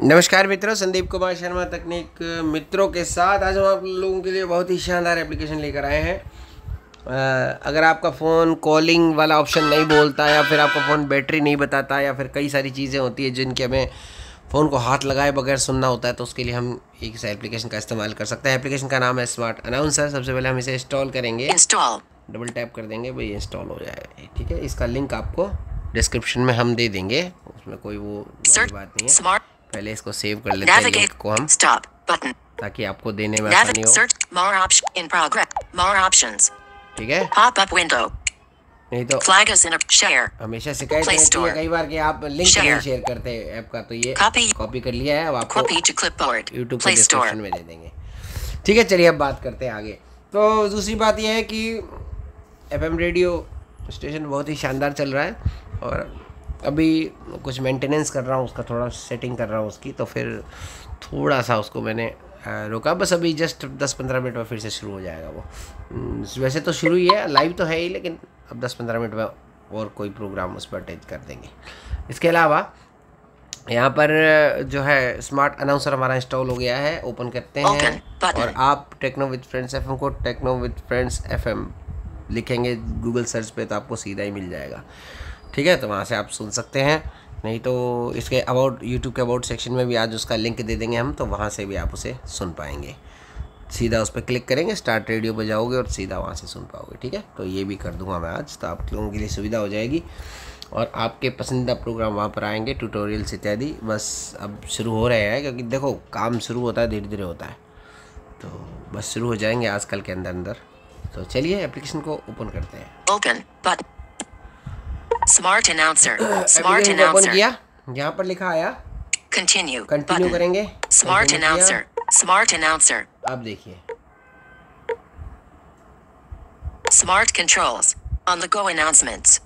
नमस्कार मित्रों, संदीप कुमार शर्मा तकनीक मित्रों के साथ आज हम आप लोगों के लिए बहुत ही शानदार एप्लीकेशन लेकर आए हैं। अगर आपका फ़ोन कॉलिंग वाला ऑप्शन नहीं बोलता या फिर आपका फ़ोन बैटरी नहीं बताता या फिर कई सारी चीज़ें होती है जिनकी हमें फ़ोन को हाथ लगाए बगैर सुनना होता है, तो उसके लिए हम इस एप्लीकेशन का इस्तेमाल कर सकते हैं। एप्लीकेशन का नाम है स्मार्ट अनाउंसर। सबसे पहले हम इसे इंस्टॉल करेंगे, डबल टैप कर देंगे, भाई इंस्टॉल हो जाएगा। ठीक है, इसका लिंक आपको डिस्क्रिप्शन में हम दे देंगे, उसमें कोई वो बात नहीं है। पहले इसको सेव कर लेते हैं लिंक को हम, ताकि आपको देने में आसानी हो। ठीक है, नहीं तो हमेशा शिकायत रहती है कई बार कि आप लिंक नहीं शेयर करते ऐप का, तो ये कॉपी कर लिया है, अब आपको यूट्यूब के डिस्क्रिप्शन में दे देंगे। ठीक है, चलिए अब बात करते हैं आगे। तो दूसरी बात यह है कि एफएम रेडियो स्टेशन बहुत ही शानदार चल रहा है और अभी कुछ मेंटेनेंस कर रहा हूँ उसका, थोड़ा सेटिंग कर रहा हूँ उसकी, तो फिर थोड़ा सा उसको मैंने रोका। बस अभी जस्ट 10-15 मिनट में फिर से शुरू हो जाएगा वो। वैसे तो शुरू ही है, लाइव तो है ही, लेकिन अब 10-15 मिनट में और कोई प्रोग्राम उस पर अटैच कर देंगे। इसके अलावा यहाँ पर जो है स्मार्ट अनाउंसर हमारा इंस्टॉल हो गया है, ओपन करते हैं और आप टेक्नो विद फ्रेंड्स FM को टेक्नो विद फ्रेंड्स FM लिखेंगे गूगल सर्च पर, तो आपको सीधा ही मिल जाएगा। ठीक है, तो वहाँ से आप सुन सकते हैं, नहीं तो इसके अबाउट यूट्यूब के अबाउट सेक्शन में भी आज उसका लिंक दे देंगे हम, तो वहाँ से भी आप उसे सुन पाएंगे। सीधा उस पर क्लिक करेंगे, स्टार्ट रेडियो पर जाओगे और सीधा वहाँ से सुन पाओगे। ठीक है, तो ये भी कर दूंगा मैं आज, तो आप लोगों के लिए सुविधा हो जाएगी और आपके पसंदीदा प्रोग्राम वहाँ पर आएंगे, ट्यूटोरियल्स इत्यादि। बस अब शुरू हो रहे हैं, क्योंकि देखो काम शुरू होता है, धीरे धीरे होता है, तो बस शुरू हो जाएंगे आजकल के अंदर अंदर। तो चलिए एप्लीकेशन को ओपन करते हैं। स्मार्ट अनाउंसर, स्मार्ट अनाउंसर किया, यहाँ पर लिखा आया कंटिन्यू करेंगे। स्मार्ट अनाउंसर, स्मार्ट अनाउंसर, आप देखिए smart controls on the go announcements,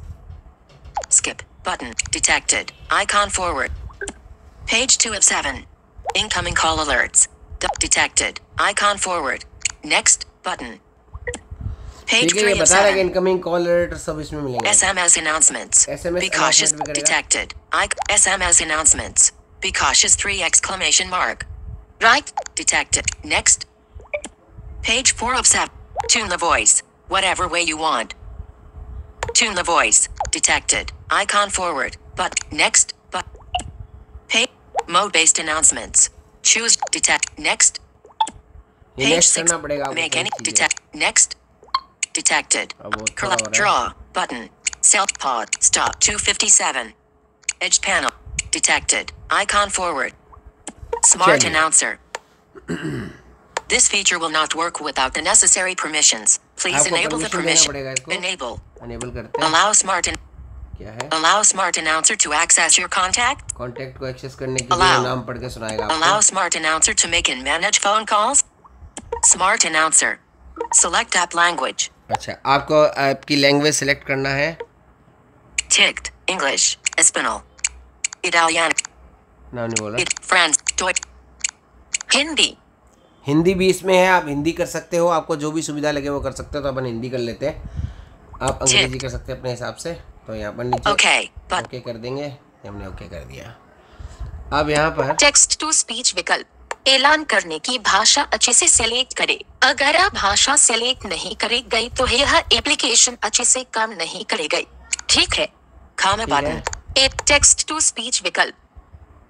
skip button detected, icon forward, page 2 of 7, incoming call alerts detected, icon forward, next button. ठीक है, ये बता रहा है कि इनकमिंग कॉल अलर्ट सब इसमें मिलेंगे। SMS announcements, be cautious detected, SMS announcements. Be cautious 3! Right, detected. Next. Page 4 of SAP. Tune the voice, whatever way you want. Tune the voice, detected. Icon forward, but, next, but. Page, mode-based announcements. Choose, detect, next. Page 6, make any, detect, next. Detected. Draw, button. Self pod, stop 257. Edge panel, detected, icon forward, smart announcer. This feature will not work without the necessary permissions. Please enable the permission. Enable करते हैं. Allow smart and क्या है? Allow smart announcer to access your contact. Contact को access करने के लिए नाम पढ़ के सुनाएगा आपको. Allow smart announcer to make and manage phone calls. Smart announcer. Select app language. अच्छा, आपको आपकी लैंग्वेज सिलेक्ट करना है। टिक्ट इंग्लिश, स्पेनिश, इटालियन, ना नहीं बोला, फ्रेंच, हिंदी। हिंदी भी इसमें है, आप हिंदी कर सकते हो, आपको जो भी सुविधा लगे वो कर सकते हो। तो अपन हिंदी कर लेते हैं, आप अंग्रेजी कर सकते हैं अपने हिसाब से। तो यहाँ पर नीचे ओके कर देंगे, हमने ओके कर दिया। अब यहाँ पर टेक्स्ट टू स्पीच विकल्प, ऐलान करने की भाषा अच्छे से सेलेक्ट करें। अगर आप भाषा सेलेक्ट नहीं करे गई तो यह एप्लीकेशन अच्छे से काम नहीं करेगी। ठीक है, खामे बटन, एक टेक्स्ट टू स्पीच विकल्प,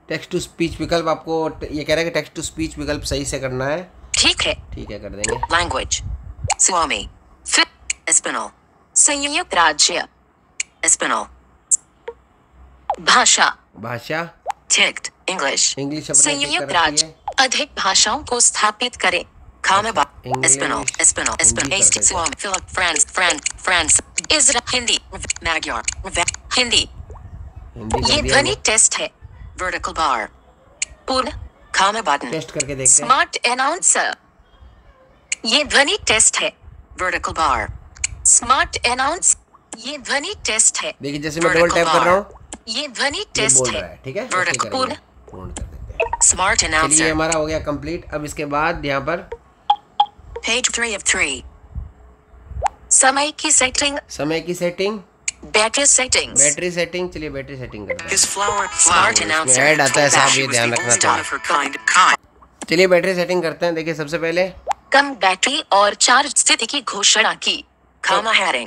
टेक्स्ट टू स्पीच विकल्प आपको ये कह रहा है कि टेक्स्ट टू स्पीच विकल्प सही से करना है। ठीक है, ठीक है, कर देंगे। लैंग्वेज स्वामी स्पेनिश, संयुक्त राज्य स्पेनिश, भाषा भाषा टेक्स्ट इंग्लिश, इंग्लिश संयुक्त राज्य। अधिक भाषाओं को स्थापित करें। खामेबा हिंदी, हिंदी, ये ध्वनि टेस्ट है। वर्टिकल बार पूर्ण खामेबा टेस्ट करके देखते हैं। स्मार्ट अनाउंसर, ये ध्वनि टेस्ट है। वर्टिकल बार स्मार्ट अनाउंस, ये ध्वनि टेस्ट है। देखिए जैसे मैं डबल टैप कर रहा हूँ, ये ध्वनि टेस्ट है। ठीक है, वर्टिकल पूर्ण स्मार्ट अनाउंसर, ये हमारा हो गया कंप्लीट। अब इसके बाद यहाँ पर पेज 3 ऑफ 3, समय की सेटिंग, बैटरी सेटिंग चलिए बैटरी सेटिंग चलिए बैटरी सेटिंग करते हैं। देखिए सबसे पहले कम बैटरी और चार्ज स्थिति की घोषणा की कम बैटरी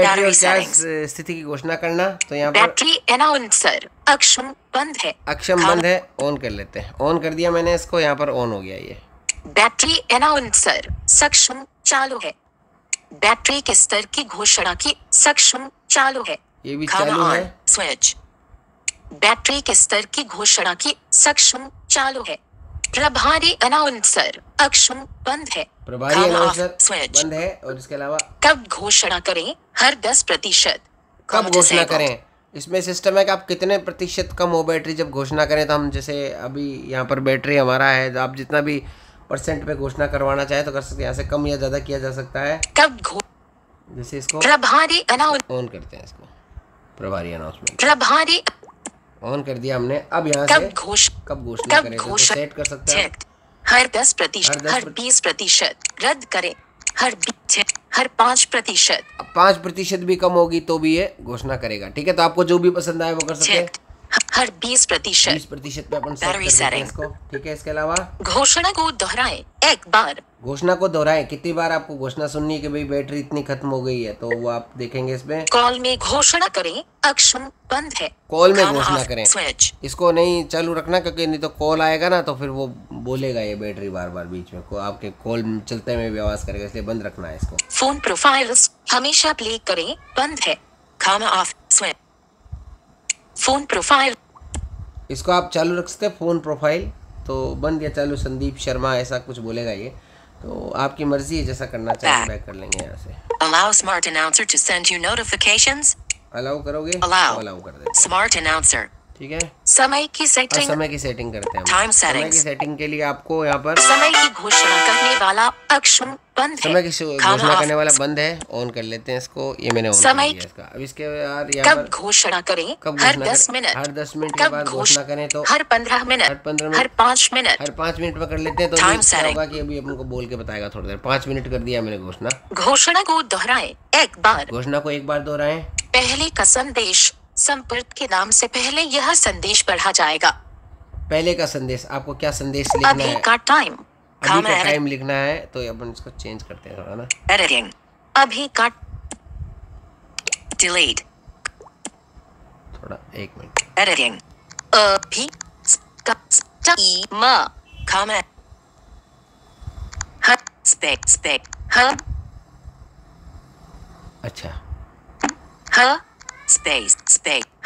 और चार्ज स्थिति की घोषणा करना। तो यहाँ पर बैटरी अनाउंसर अक्षम बंद है ऑन कर लेते हैं। ऑन कर दिया मैंने इसको, यहाँ पर ऑन हो गया ये बैटरी अनाउंसर सक्षम चालू है। बैटरी के स्तर की घोषणा की सक्षम चालू है, ये भी चालू है। स्विच बैटरी के स्तर की घोषणा की सक्षम चालू है। प्रभारी अनाउंसर अक्षम बंद है बंद है। और इसके अलावा कब घोषणा करें हर 10% कब घोषणा करें, इसमें सिस्टम है कि आप कितने प्रतिशत कम हो बैटरी जब घोषणा करें। तो हम जैसे अभी यहाँ पर बैटरी हमारा है, आप जितना भी परसेंट पे घोषणा करवाना चाहे तो कर सकते हैं, यहाँ से कम या ज्यादा किया जा सकता है। कब जैसे इसको प्रभारी अनाउंसमेंट ऑन करते हैं, इसको प्रभारी अनाउंसमेंट प्रभारी ऑन कर दिया हमने। अब यहाँ से कब घोषणा करें तो सेट कर सकते हैं हर 10% हर 20% रद्द करें हर 5%। अब 5% भी कम होगी तो भी ये घोषणा करेगा। ठीक है, तो आपको जो भी पसंद आए वो कर सकते हैं। हर 20% पे अपन सेट कर सकते हैं इसको। ठीक है, इसके अलावा घोषणा को दोहराएं एक बार। घोषणा को दोहराएं कितनी बार आपको घोषणा सुननी है कि भाई बैटरी इतनी खत्म हो गई है, तो वो आप देखेंगे इसमें। कॉल में घोषणा करें अक्षम बंद है, कॉल में घोषणा करें स्विच इसको नहीं चालू रखना, क्योंकि नहीं तो कॉल आएगा ना तो फिर वो बोलेगा ये बैटरी बार बार बीच में आपके कॉल चलते हुए भी आवाज करेगा, इसलिए बंद रखना है इसको। फोन प्रोफाइल्स हमेशा प्ले करें बंद है फोन प्रोफाइल, इसको आप चालू रख सकते हैं। फोन प्रोफाइल तो बंद या चालू संदीप शर्मा ऐसा कुछ बोलेगा ये, तो आपकी मर्जी है जैसा करना चाहे बैक कर लेंगे यहाँ से। Allow smart announcer to send you notifications. Allow करोगे? Allow कर देते हैं। Smart announcer. ठीक है, समय की सेटिंग करते हैं। Time settings. समय की सेटिंग के लिए आपको यहाँ पर समय की घोषणा करने वाला अक्षम बंद है, समय की घोषणा करने वाला बंद है। ऑन कर लेते हैं इसको, ये मैंने ऑन कर दिया इसका। अब इसके यार यहाँ पर कब घोषणा करें हर 10 मिनट हर 10 मिनट के बाद घोषणा करें, तो हर 15 मिनट हर 5 मिनट हर 5 मिनट में कर लेते हैं। तो होगा कि अभी हमको बोल के बताएगा थोड़ी देर। 5 मिनट कर दिया मैंने घोषणा। घोषणा को दोहराएं एक बार, घोषणा को एक बार दोहराएं। पहले का संदेश संपर्क के नाम से पहले यह संदेश पढ़ा जाएगा। पहले का संदेश आपको क्या संदेश लिखना है? अभी का टाइम लिखना है, तो अपन इसको चेंज करते हैं थोड़ा ना। एडिटिंग अभी का डिलीट थोड़ा 1 मिनट एडिटिंग अभी का अच्छा हाँ space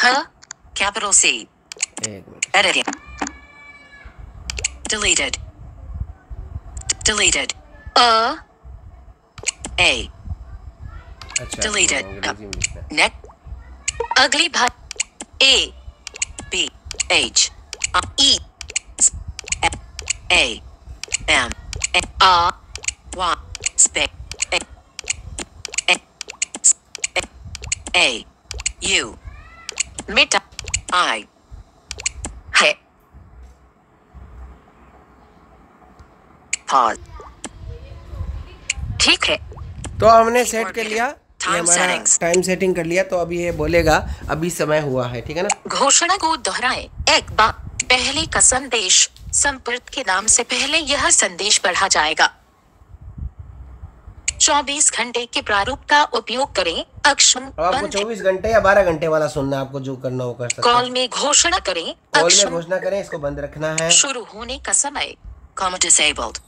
huh capital C editing deleted a अच्छा, deleted next अगली बार a b h e a m r y a U मिटा I है pause। ठीक है, तो हमने सेट कर लिया टाइम सेटिंग कर लिया। तो अभी ये बोलेगा अभी समय हुआ है, ठीक है ना। घोषणा को दोहराएं एक बार, पहले का संदेश संपर्क के नाम से पहले यह संदेश पढ़ा जाएगा। 24 घंटे के प्रारूप का उपयोग करें अक्षम बंद। 24 घंटे या 12 घंटे वाला सुनना, आपको जो करना हो कर सकते हैं। कॉल में घोषणा करें अक्षम, कॉल में घोषणा करें इसको बंद रखना है। शुरू होने का समय कॉम डिसेबल्ड,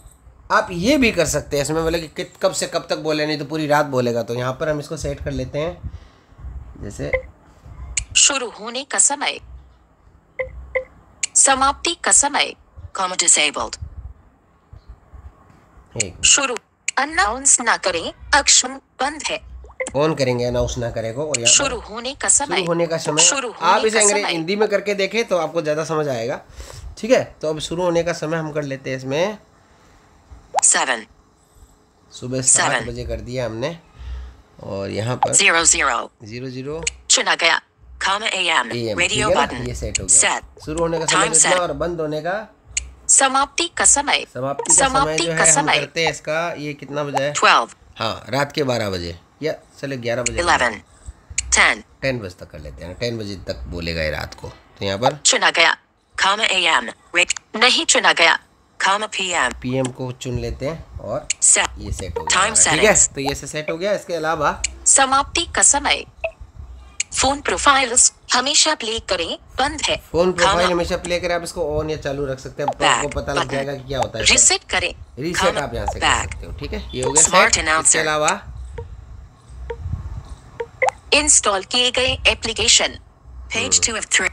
आप ये भी कर सकते हैं। इसमें बोले कि कब से कब तक बोले, नहीं तो पूरी रात बोलेगा। तो यहाँ पर हम इसको सेट कर लेते हैं, जैसे शुरू होने का समय समाप्ति का समय कॉम डिसेबल्ड। शुरू अनाउंस ना करें अक्षम बंद है, ऑन करेंगे अनाउंस ना करें को। और शुरू होने का समय आप इसे हिंदी में करके देखें तो आपको ज्यादा समझ आएगा। ठीक है, तो अब शुरू होने का समय हम कर लेते हैं इसमें 7 सुबह 7 बजे कर दिया हमने। और यहाँ पर 00 चुना गया AM रेडियो बटन, ये सेट हो गया। शुरू होने का समय और बंद होने का समाप्ति का समय समाप्ति का समय करते हैं इसका। ये कितना बजे है? 12 हाँ, रात के 12 बजे या चले 11 बजे 11 10 बजे तक कर लेते हैं, 10 बजे तक बोलेगा रात को। तो यहाँ पर चुना गया खामा AM नहीं चुना गया खामा PM को चुन लेते हैं और ये सेट हो गया। ठीक है, तो ये सेट हो गया। इसके अलावा समाप्ति का समय, फोन प्रोफाइल्स हमेशा प्ले करें, बंद है। फोन प्रोफाइल हमेशा प्ले करें, आप इसको ऑन या चालू रख सकते हैं, आपको पता लग जाएगा कि क्या होता है। रीसेट करें, रीसेट आप यहाँ से कर सकते हो। ठीक है, ये हो गया स्मार्ट अनाउंसर। इसके अलावा इंस्टॉल किए गए एप्लीकेशन पेज 2 of 3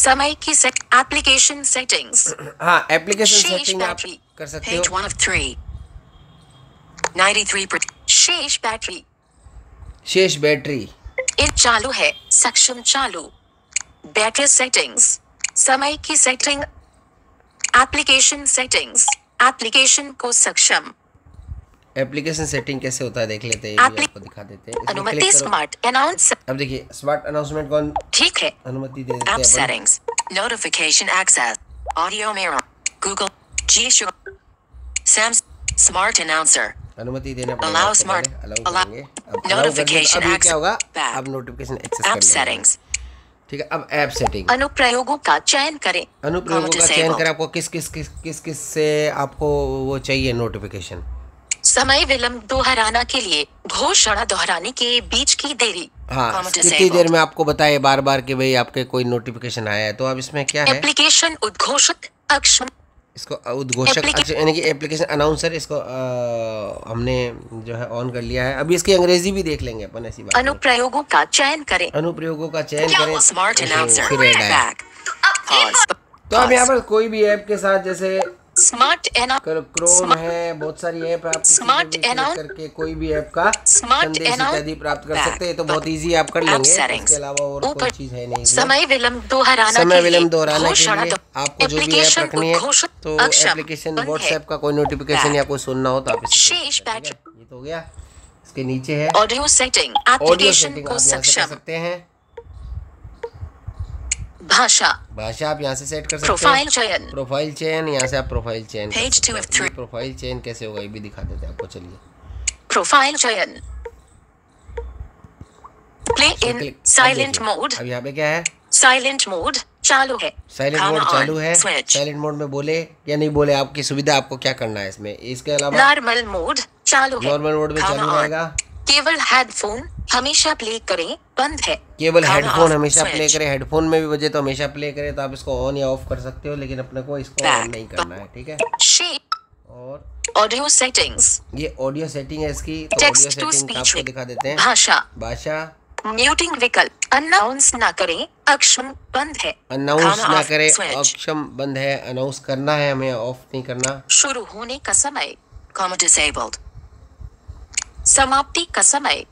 समय की सेट एप्लीकेशन सेटिंग्स। हाँ, एप्लीकेशन सेटिंग आप कर सकते हो। पेज 1 of 3 93 शेष बैटरी, शेष बैटरी चालू है, सक्षम चालू। बैटरी सेटिंग्स, समय की सेटिंग, एप्लीकेशन सेटिंग्स, एप्लीकेशन को सक्षम। एप्लीकेशन सेटिंग कैसे होता है देख लेते हैं, आपको दिखा देते हैं। अनुमति स्मार्ट अनाउंसर, अब देखिए स्मार्ट अनाउंसमेंट कौन। ठीक है, अनुमति दे देते हैं। Settings, notification access, audio mirror, Google जी शो, सैमसंग स्मार्ट अनाउंसर। अनुमति देना पड़ेगा, अलाउ करेंगे। अब नोटिफिकेशन एक्सेस क्या होगा, अब नोटिफिकेशन एक्सेस कर सेटिंग्स। ठीक है, अब ऐप सेटिंग, अनुप्रयोगों का चयन करें। अनुप्रयोगों का चयन करें, आपको किस किस किस किस किस से आपको वो चाहिए नोटिफिकेशन। समय विलंब दोहराना के लिए, घोषणा दोहराने के बीच की देरी। हाँ, कितनी देर में आपको बताए बार बार कि भाई आपके कोई नोटिफिकेशन आया है। तो अब इसमें क्या है, एप्लीकेशन उद्घोषित अक्षम, इसको उद्घोषक यानी कि एप्लीकेशन अनाउंसर, इसको हमने जो है ऑन कर लिया है। अभी इसकी अंग्रेजी भी देख लेंगे अपन, ऐसी बात। अनुप्रयोगों का चयन करें, अनुप्रयोगों का चयन करें। स्मार्ट अनाउंसर तो अब यहाँ पर कोई भी ऐप के साथ, जैसे स्मार्ट क्रोम है, बहुत सारी ऐप आप स्मार्ट करके कोई भी ऐप का संदेश इत्यादि प्राप्त कर सकते हैं। तो बहुत इजी आप कर लेंगे। इसके अलावा और कोई चीज है नहीं। समय विलंब दोहराना के लिए आपको जो भी ऐप रखनी है, तो एप्लीकेशन व्हाट्सएप का कोई नोटिफिकेशन या कोई सुनना हो तो आप तो हो गया। इसके नीचे है ऑडियो सेटिंग, आप सकते हैं भाषा आप यहाँ से सेट कर सकते हैं। प्रोफाइल चयन यहाँ से आप प्रोफाइल चयन कर सकते हैं। प्रोफाइल चयन कैसे होगा ये भी दिखा देते हैं आपको। चलिए प्रोफाइल चयन, प्ले इन साइलेंट मोड। अब यहाँ पे क्या है, साइलेंट मोड चालू है, साइलेंट मोड में बोले या नहीं बोले आपकी सुविधा, आपको क्या करना है इसमें। इसके अलावा नॉर्मल मोड चालू है, नॉर्मल मोड में चालू रहेगा। केवल हेडफोन हमेशा प्ले करें, बंद है। केवल हेडफोन हमेशा प्ले करें, हेडफोन में भी बजे तो हमेशा प्ले करें। तो आप इसको ऑन या ऑफ कर सकते हो, लेकिन अपने को इसको ऑन नहीं करना है। ठीक है, और ऑडियो सेटिंग्स, ये ऑडियो सेटिंग है इसकी। तो ऑडियो सेटिंग आपको दिखा देते हैं। भाषा म्यूटिंग विकल्प, अनाउंस ना करें अक्षम, बंद है। अनाउंस ना करें अक्षम, बंद है। अनाउंस करना है हमें, ऑफ नहीं करना। शुरू होने का समय, समाप्ति का समय,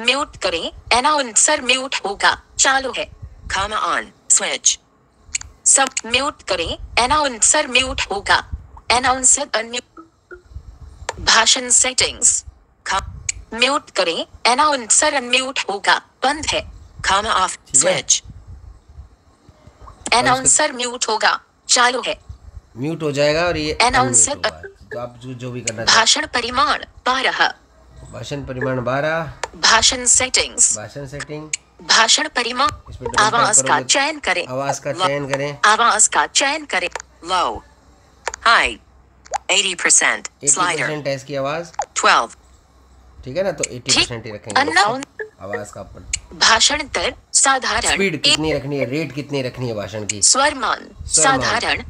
म्यूट करें, अनाउंसर म्यूट होगा, चालू है। खामा ऑन स्विच, सब म्यूट करें, अनाउंसर म्यूट होगा, अनाउंसर अनम्यूट। भाषण सेटिंग्स, म्यूट करें, अनाउंसर अनम्यूट होगा, बंद है। खामा ऑफ स्विच, अनाउंसर म्यूट होगा, चालू है, म्यूट हो जाएगा। और ये अनाउंसर, तो आप जो भी करना। भाषण परिमाण 12, भाषण परिमाण 12। भाषण सेटिंग्स, भाषण सेटिंग, भाषण परिमाण, आवाज का चयन करें, आवाज का चयन करें, आवाज का चयन करें। लो, हाई, 80% स्लाइडर, इसकी आवाज 12। ठीक है ना, तो 80% ही रखेंगे आवाज का। भाषण दर साधारण, स्पीड कितनी रखनी है, रेट कितनी रखनी है भाषण की। स्वरमान साधारण,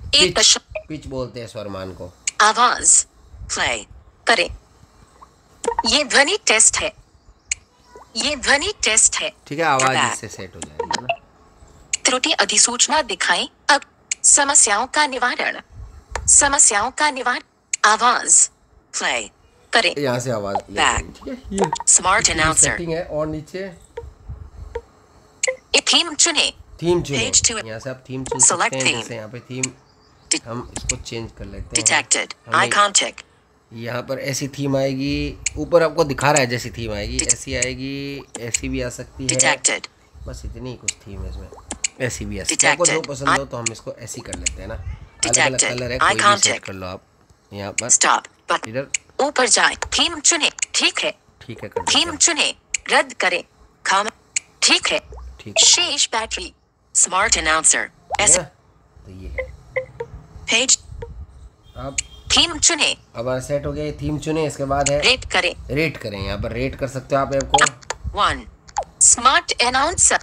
पिच बोलते हैं स्वरमान को। आवाज प्ले करें, ये ध्वनि टेस्ट है, ये ध्वनि टेस्ट है। ठीक है, आवाज इससे सेट हो जाएगी ना। त्रुटि अधिसूचना दिखाएं, अब समस्याओं का निवारण, समस्याओं का निवारण, आवाज प्ले करें, यहाँ से आवाज। स्मार्ट अनाउंसर है। और नीचे थीम चुने, यहाँ से आप थीम चुन सकते हैं। जैसे यहाँ पे थीम हम इसको चेंज कर लेते हैं। यहाँ पर ऐसी थीम आएगी, ऊपर आपको दिखा रहा है जैसी थीम आएगी, ऐसी आएगी, ऐसी भी आ सकती है। बस इतनी ही कुछ थीम है इसमें, ऐसी भी आ सकती है। आपको जो पसंद हो, तो हम इसको ऐसी कर लेते हैं ना। अलग अलग कलर है, कोई भी सेट कर लो आप। यहाँ पर इधर ऊपर जाए, थीम चुने। ठीक है, थीम चुने, रद्द करें। खाम ठीक है, शेष बैटरी स्मार्ट अनाउंसर ऐसे पेज अब थीम चुने। अब सेट हो गया, थीम चुने। इसके बाद है रेट करें। रेट करें, यहाँ पर रेट कर सकते हो आप ऐप को। 1 smart announcer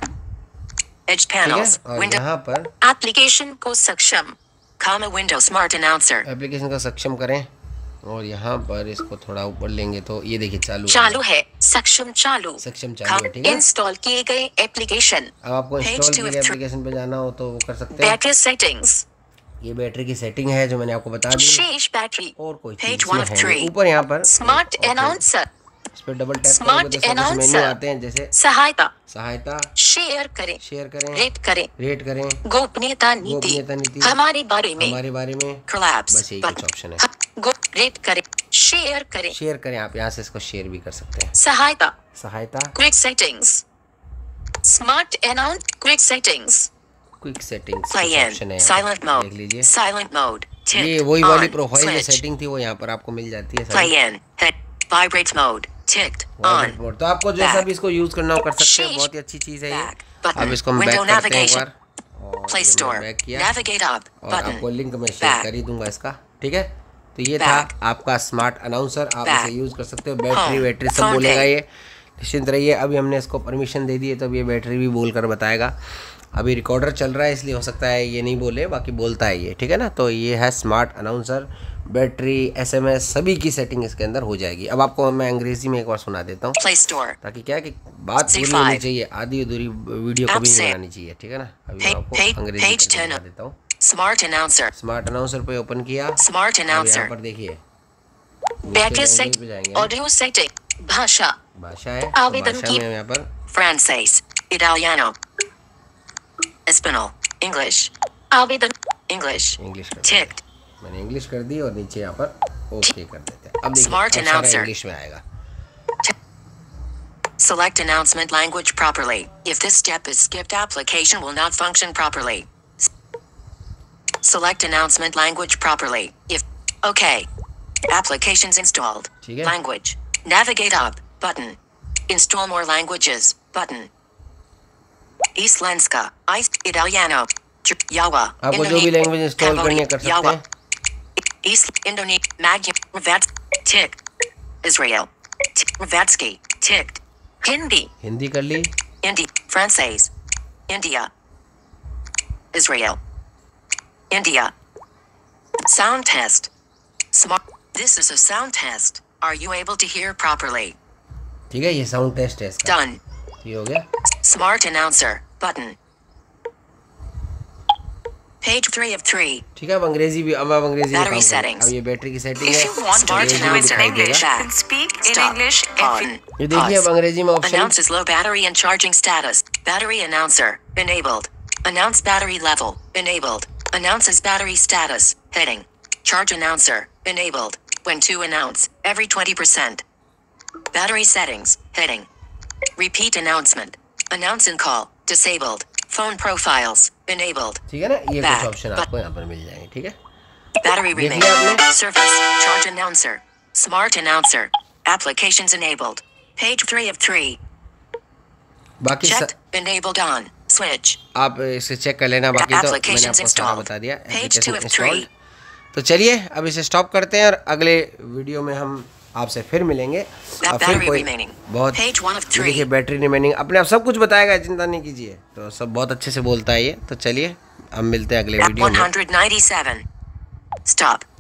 edge panels window, यहाँ पर एप्लीकेशन को सक्षम खामा विंडो स्मार्ट अनाउंसर एप्लीकेशन का सक्षम करें। और यहाँ पर इसको थोड़ा ऊपर लेंगे तो ये देखिए चालू है, सक्षम चालू, सक्षम चालू है। ठीक है, इंस्टॉल किए गए एप्लीकेशन। अब आपको इंस्टॉल किए गए एप्लीकेशन पे जाना हो तो वो कर सकते हैं। बैटरी सेटिंग्स, ये बैटरी की सेटिंग है जो मैंने आपको बता दी। शेष बैटरी और कोई चीज है ऊपर यहाँ पर स्मार्ट अनाउंसर, इस पे डबल टैप करोगे तो मेन्यू आते हैं जैसे सहायता, शेयर करें, रेट करें, गोपनीयता नीति, हमारे बारे में, बस यही कुछ ऑप्शन है। रेट करें, शेयर करें, आप यहाँ से इसको शेयर भी कर सकते हैं। सहायता, क्विक सेटिंग्स ऑप्शन है, साइलेंट मोड, ये वही वाली प्रोफाइल में सेटिंग थी, वो यहाँ पर आपको मिल जाती है। वाइब्रेट मोड, तो आपको जैसा भी इसको यूज करना हो कर सकते हैं, बहुत ही अच्छी चीज है ये। अब इसको हम बैक करते हैं एक बार, और आपको लिंक में शेयर कर ही दूंगा इसका। ठीक है, तो ये था आपका स्मार्ट अनाउंसर, आप इसे यूज़ कर सकते हो। बैटरी सब बोलेगा ये, निश्चिंत रहिए। अभी हमने इसको परमिशन दे दी है तो अब ये बैटरी भी बोल कर बताएगा। अभी रिकॉर्डर चल रहा है इसलिए हो सकता है ये नहीं बोले, बाकी बोलता है ये। ठीक है ना, तो ये है स्मार्ट अनाउंसर। बैटरी, SMS सभी की सेटिंग इसके अंदर हो जाएगी। अब आपको मैं अंग्रेजी में एक बार सुना देता हूँ ताकि क्या है कि बात पूरी होनी चाहिए, आधी अधूरी वीडियो कभी नहीं आनी चाहिए। ठीक है ना, अभी आपको अंग्रेजी में सुना देता हूँ। स्मार्ट अनाउंसर पे ओपन किया। स्मार्ट अनाउंसर पर देखिए बैटरी सेट, ऑडियो सेटिंग, भाषा है, आवेदन की यहाँ पर फ्रांसीस, इटालियनो, स्पेनिश, इंग्लिश, आवेदन इंग्लिश चेक, मैंने इंग्लिश कर दी और नीचे यहाँ पर ओके कर देते हैं। अब स्मार्ट अनाउंसर इंग्लिश में आएगा। Select announcement language properly, if this step is skipped application will not function properly. Select announcement language properly. If okay, applications installed. Language. Navigate up button. Install more languages button. Islenska, Italiano, Java. आपको जो भी language install करनी है कर सकते हैं. East Indonesia, Magyar, tick. Israel, Vatsky, tick. Hindi कर ली. Hindi, Francaise, India, Israel. India. Sound test. Smart. This is a sound test. Are you able to hear properly? ठीक है, ये sound test है इसका. Done. ये हो गया. Smart announcer button. Page 3 of 3. ठीक है, अब अंग्रेजी भी अब अंग्रेजी में काम करेंगे। अब ये बैटरी की सेटिंग है। Smart announcer English and speak in English. ये देखिए अब अंग्रेजी में option. Announces low battery and charging status. Battery announcer enabled. Announce battery level enabled. Announces battery status heading. Charge announcer enabled. When to announce every 20%. Battery settings heading. Repeat announcement. Announce and call disabled. Phone profiles enabled. ठीक है ना, ये कुछ option आपको यहाँ पर मिल जाएंगे। ठीक है, battery remaining. Service charge announcer. Smart announcer. Applications enabled. Page 3 of 3. बाकी enabled on. Switch. आप इसे चेक कर लेना, बाकी तो मैंने आपको सारा बता दिया। एप्लीकेशन इंस्टॉल, तो चलिए अब इसे स्टॉप करते हैं और अगले वीडियो में हम आपसे फिर मिलेंगे। और फिर कोई बहुत देखिए बैटरी रिमेनिंग अपने आप सब कुछ बताएगा, चिंता नहीं कीजिए। तो सब बहुत अच्छे से बोलता है ये। तो चलिए हम मिलते हैं अगले वीडियो में। 197 स्टॉप।